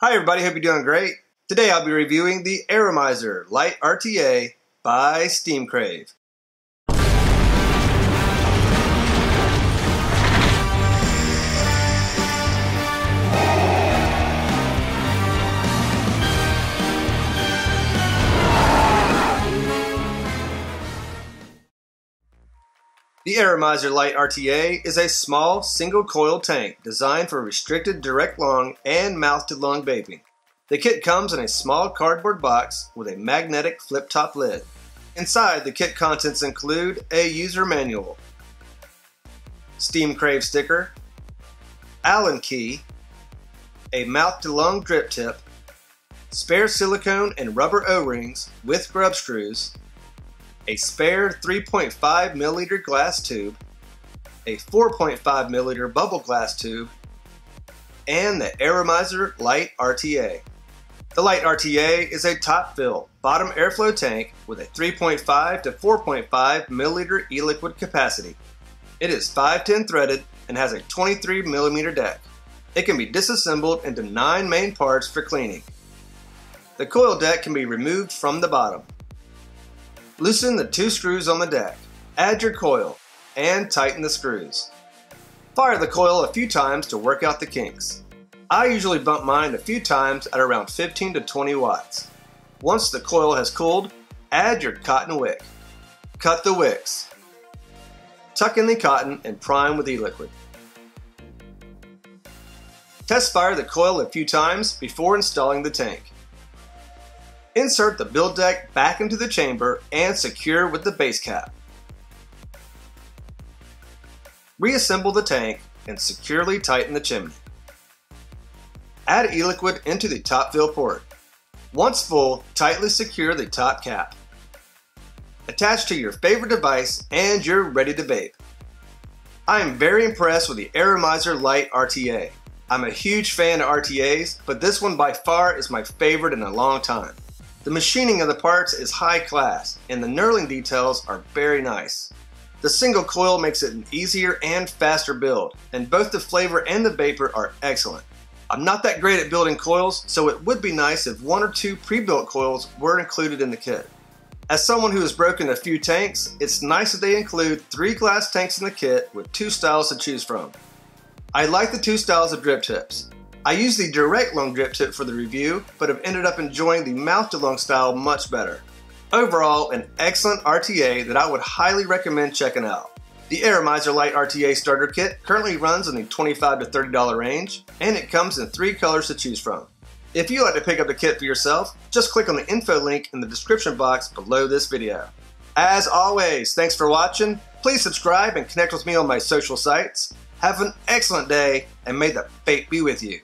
Hi everybody, hope you're doing great. Today I'll be reviewing the Aromamizer Lite RTA by Steam Crave. The Aromamizer Lite RTA is a small, single-coil tank designed for restricted direct-lung and mouth-to-lung vaping. The kit comes in a small cardboard box with a magnetic flip-top lid. Inside, the kit contents include a user manual, Steam Crave sticker, Allen key, a mouth-to-lung drip tip, spare silicone and rubber O-rings with grub screws, a spare 3.5 milliliter glass tube, a 4.5 milliliter bubble glass tube, and the Aromamizer Lite RTA. The Lite RTA is a top fill, bottom airflow tank with a 3.5 to 4.5 milliliter e-liquid capacity. It is 510 threaded and has a 23 millimeter deck. It can be disassembled into 9 main parts for cleaning. The coil deck can be removed from the bottom. Loosen the 2 screws on the deck, add your coil, and tighten the screws. Fire the coil a few times to work out the kinks. I usually bump mine a few times at around 15 to 20 watts. Once the coil has cooled, add your cotton wick. Cut the wicks. Tuck in the cotton and prime with e-liquid. Test fire the coil a few times before installing the tank. Insert the build deck back into the chamber and secure with the base cap. Reassemble the tank and securely tighten the chimney. Add e-liquid into the top fill port. Once full, tightly secure the top cap. Attach to your favorite device and you're ready to vape. I am very impressed with the Aromamizer Lite RTA. I'm a huge fan of RTAs, but this one by far is my favorite in a long time. The machining of the parts is high class, and the knurling details are very nice. The single coil makes it an easier and faster build, and both the flavor and the vapor are excellent. I'm not that great at building coils, so it would be nice if 1 or 2 pre-built coils were included in the kit. As someone who has broken a few tanks, it's nice that they include 3 glass tanks in the kit with 2 styles to choose from. I like the 2 styles of drip tips. I use the direct lung drip tip for the review, but have ended up enjoying the mouth-to-lung style much better. Overall, an excellent RTA that I would highly recommend checking out. The Aromamizer Lite RTA starter kit currently runs in the $25 to $30 range, and it comes in 3 colors to choose from. If you'd like to pick up the kit for yourself, just click on the info link in the description box below this video. As always, thanks for watching. Please subscribe and connect with me on my social sites. Have an excellent day, and may the vape be with you.